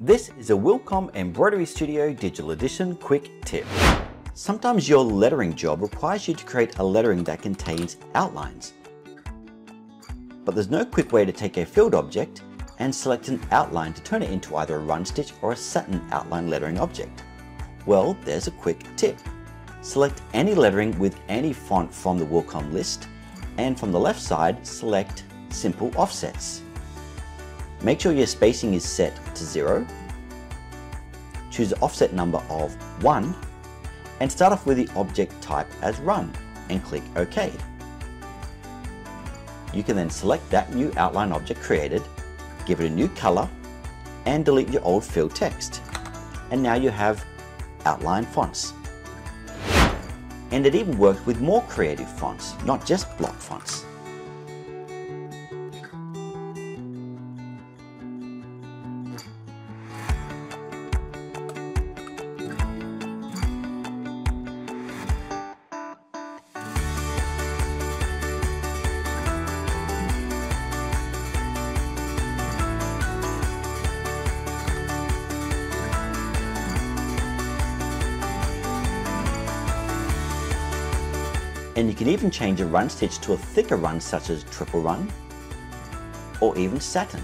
This is a Wilcom Embroidery Studio Digital Edition quick tip. Sometimes your lettering job requires you to create a lettering that contains outlines. But there's no quick way to take a filled object and select an outline to turn it into either a run stitch or a satin outline lettering object. Well, there's a quick tip. Select any lettering with any font from the Wilcom list, and from the left side, select Simple Offsets. Make sure your spacing is set to 0, choose an offset number of 1, and start off with the object type as Run, and click OK. You can then select that new outline object created, give it a new color, and delete your old filled text. And now you have outline fonts. And it even works with more creative fonts, not just block fonts. And you can even change a run stitch to a thicker run such as triple run or even satin.